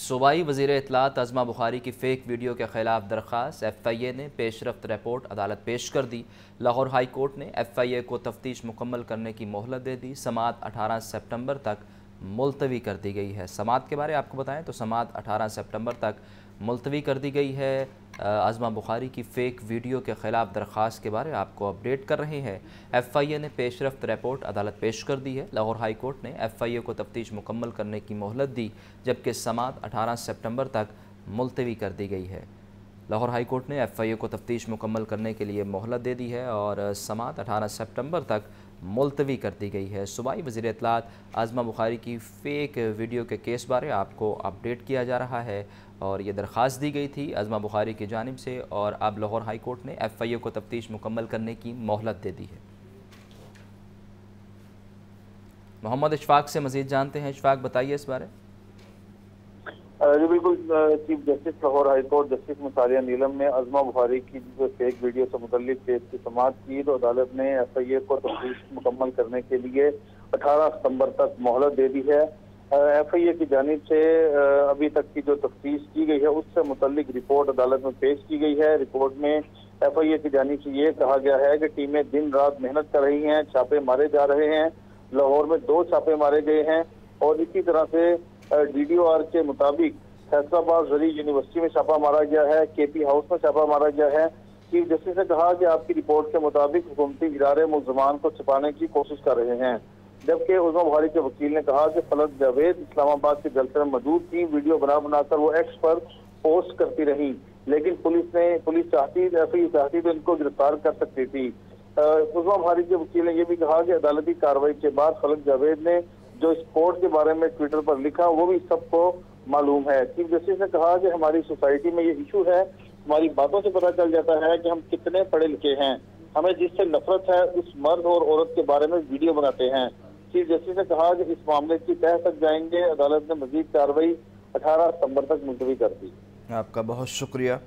सूबाई वज़ीरे इत्तलात अज़मा बुखारी की fake video के ख़िलाफ़ दरख्वास्त। FIA ने पेशरफ्त रिपोर्ट अदालत पेश कर दी। लाहौर हाई कोर्ट ने FIA को तफ्तीश मुकम्मल करने की मोहलत दे दी। समात 18 सितंबर तक मुलतवी कर दी गई है। समात के बारे में आपको बताएं तो समात 18 सितंबर तक मुलतवी कर दी गई है। अज़मा बुखारी की फ़ेक वीडियो के ख़िलाफ़ दरख्वास्त के बारे में आपको अपडेट कर रहे हैं। FIA ने पेशरफ्त रिपोर्ट अदालत पेश कर दी है। लाहौर हाई कोर्ट ने FIA को तफ्तीश मुकम्मल करने की मोहलत दी, जबकि समात 18 सितंबर तक मुलतवी कर दी गई है। लाहौर हाई कोर्ट ने FIA को तफ्तीश मुकम्मल करने के लिए मोहलत दे दी है और समात 18 सितंबर तक मुलतवी कर दी गई है। सूबाई वज़ीर इत्तलात अज़मा बुखारी की फ़ेक वीडियो के केस बारे आपको अपडेट किया जा रहा है और ये दरख्वास्त दी गई थी अज़मा बुखारी की जानिब से और अब लाहौर हाई कोर्ट ने FIA को तफ्तीश मुकम्मल करने की मोहलत दे दी है। मोहम्मद इशफाक से मज़ीद जानते हैं। इशफाक बताइए इस बारे। जी बिल्कुल, chief justice Lahore high court justice मुसारिया नीलम ने अज़मा बुखारी की जो फेक वीडियो से मुतल्लिक केस की समात की तो अदालत ने FIA को तफ्तीश मुकम्मल करने के लिए 18 सितंबर तक मोहलत दे दी है। FIA की जानिब से अभी तक की जो तफ्तीश की गई है उससे मुतल्लिक रिपोर्ट अदालत में पेश की गई है। रिपोर्ट में FIA की जानिब से ये कहा गया है कि टीमें दिन रात मेहनत कर रही हैं, छापे मारे जा रहे हैं। लाहौर में 2 छापे मारे गए हैं और इसी तरह से DDOR के मुताबिक हैदराबाद जरी यूनिवर्सिटी में छापा मारा गया है, KP हाउस में छापा मारा गया है। चीफ जस्टिस ने कहा कि आपकी रिपोर्ट के मुताबिक हुकूमती इदारे मुलजमान को छिपाने की कोशिश कर रहे हैं, जबकि अज़मा बुखारी के वकील ने कहा कि फलत जावेद इस्लामाबाद के जलसे में मौजूद थी। वीडियो बनाकर वो एक्स पर पोस्ट करती रही, लेकिन पुलिस चाहती तो इनको गिरफ्तार कर सकती थी। अज़मा बुखारी के वकील ने यह भी कहा कि अदालती कार्रवाई के बाद फलत जावेद ने जो इस कोर्ट के बारे में ट्विटर पर लिखा वो भी सबको मालूम है। चीफ जस्टिस ने कहा कि हमारी सोसाइटी में ये इशू है, हमारी बातों से पता चल जाता है कि हम कितने पढ़े लिखे हैं। हमें जिससे नफरत है उस मर्द और औरत के बारे में वीडियो बनाते हैं। चीफ जस्टिस ने कहा कि इस मामले की तह तक जाएंगे। अदालत ने मजीद कार्रवाई 18 सितंबर तक मुलतवी कर दी। आपका बहुत शुक्रिया।